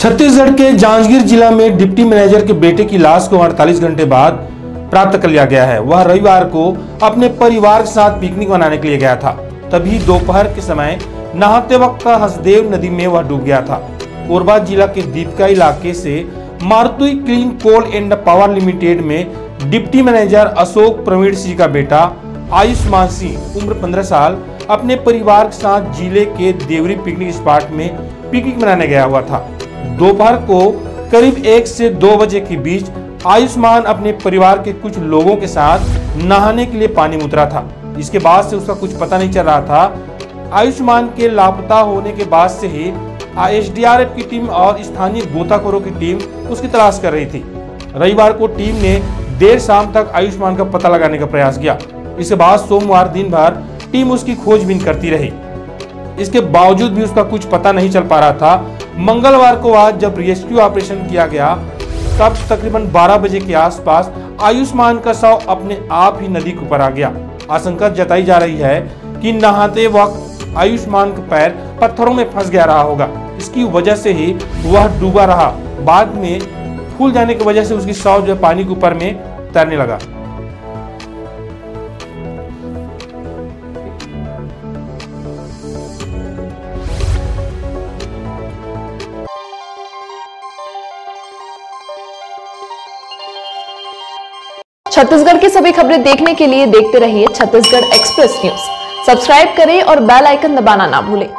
छत्तीसगढ़ के जांजगीर जिला में डिप्टी मैनेजर के बेटे की लाश को 48 घंटे बाद प्राप्त कर लिया गया है। वह रविवार को अपने परिवार के साथ पिकनिक मनाने के लिए गया था, तभी दोपहर के समय नहाते वक्त हसदेव नदी में वह डूब गया था। कोरबा जिला के दीपका इलाके से Maruti clean coal and power limited में डिप्टी मैनेजर अशोक प्रवीण सिंह का बेटा आयुष्मान सिंह उम्र 15 साल अपने परिवार के साथ जिले के देवरी पिकनिक स्पॉट में पिकनिक मनाने गया हुआ था। दोपहर को करीब 1 से 2 बजे के बीच आयुष्मान अपने परिवार के कुछ लोगों के साथ नहाने के लिए पानी में उतरा था। इसके बाद से उसका कुछ पता नहीं चल रहा था। आयुष्मान के लापता होने के बाद से ही एसडीआरएफ की टीम और स्थानीय गोताखोरों की टीम उसकी तलाश कर रही थी। रविवार को टीम ने देर शाम तक आयुष्मान का पता लगाने का प्रयास किया। इसके बाद सोमवार दिन भर टीम उसकी खोजबीन करती रही। इसके बावजूद भी उसका कुछ पता नहीं चल पा रहा था। मंगलवार को आज जब रेस्क्यू ऑपरेशन किया गया तब तकरीबन 12 बजे के आसपास आयुष्मान का शव अपने आप ही नदी के ऊपर आ गया। आशंका जताई जा रही है कि नहाते वक्त आयुष्मान का पैर पत्थरों में फंस गया रहा होगा, इसकी वजह से ही वह डूबा रहा। बाद में फूल जाने की वजह से उसकी शव जो पानी के ऊपर में तैरने लगा। छत्तीसगढ़ की सभी खबरें देखने के लिए देखते रहिए छत्तीसगढ़ एक्सप्रेस न्यूज। सब्सक्राइब करें और बेल आइकन दबाना ना भूलें।